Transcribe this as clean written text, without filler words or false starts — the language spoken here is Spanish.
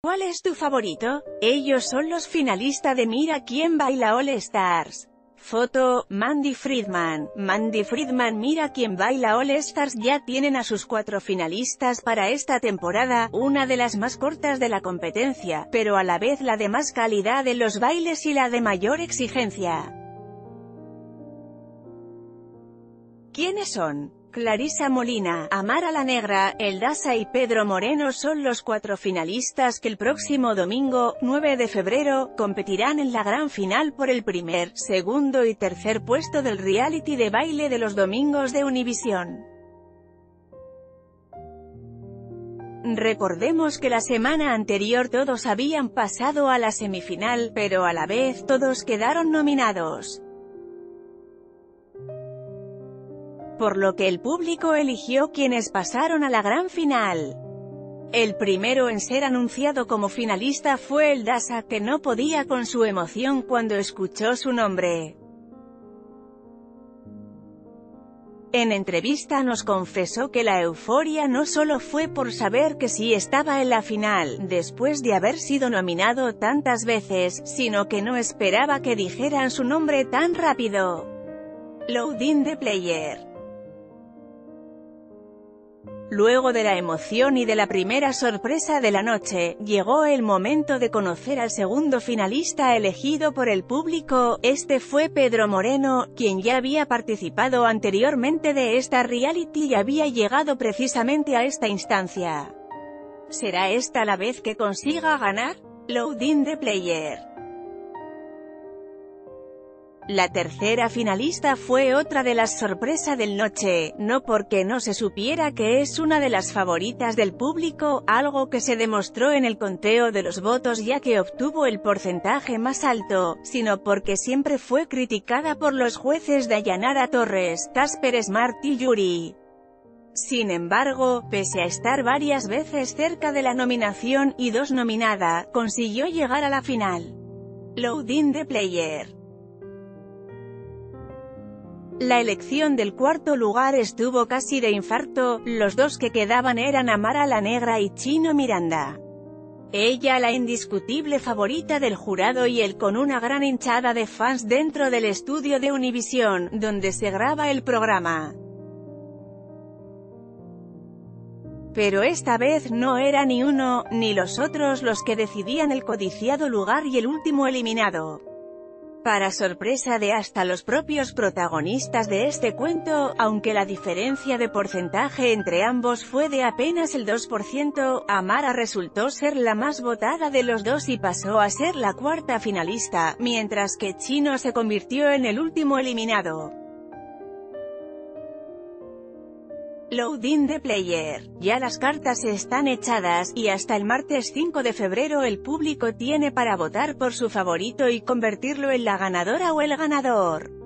¿Cuál es tu favorito? Ellos son los finalistas de Mira Quién Baila All Stars. Foto, Mandy Fridmann. Mandy Fridmann Mira Quién Baila All Stars ya tienen a sus 4 finalistas para esta temporada, una de las más cortas de la competencia, pero a la vez la de más calidad en los bailes y la de mayor exigencia. ¿Quiénes son? Clarissa Molina, Amara La Negra, El Dasa y Pedro Moreno son los 4 finalistas que el próximo domingo, 9 de febrero, competirán en la gran final por el primer, segundo y tercer puesto del reality de baile de los domingos de Univisión. Recordemos que la semana anterior todos habían pasado a la semifinal, pero a la vez todos quedaron nominados, por lo que el público eligió quienes pasaron a la gran final. El primero en ser anunciado como finalista fue el Dasa, que no podía con su emoción cuando escuchó su nombre. En entrevista nos confesó que la euforia no solo fue por saber que sí estaba en la final, después de haber sido nominado tantas veces, sino que no esperaba que dijeran su nombre tan rápido. Loading the player. Luego de la emoción y de la primera sorpresa de la noche, llegó el momento de conocer al segundo finalista elegido por el público. Este fue Pedro Moreno, quien ya había participado anteriormente de esta reality y había llegado precisamente a esta instancia. ¿Será esta la vez que consiga ganar? Loading the player. La tercera finalista fue otra de las sorpresas del noche, no porque no se supiera que es una de las favoritas del público, algo que se demostró en el conteo de los votos ya que obtuvo el porcentaje más alto, sino porque siempre fue criticada por los jueces Dayanara Torres, Casper Smart y Yuri. Sin embargo, pese a estar varias veces cerca de la nominación, y 2 nominada, consiguió llegar a la final. Loading the player. La elección del cuarto lugar estuvo casi de infarto, los 2 que quedaban eran Amara La Negra y Chino Miranda. Ella la indiscutible favorita del jurado y él con una gran hinchada de fans dentro del estudio de Univisión, donde se graba el programa. Pero esta vez no era ni uno, ni los otros los que decidían el codiciado lugar y el último eliminado. Para sorpresa de hasta los propios protagonistas de este cuento, aunque la diferencia de porcentaje entre ambos fue de apenas el 2%, Amara resultó ser la más votada de los 2 y pasó a ser la 4ª finalista, mientras que Chino se convirtió en el último eliminado. Loading the player. Ya las cartas están echadas, y hasta el martes 5 de febrero el público tiene para votar por su favorito y convertirlo en la ganadora o el ganador.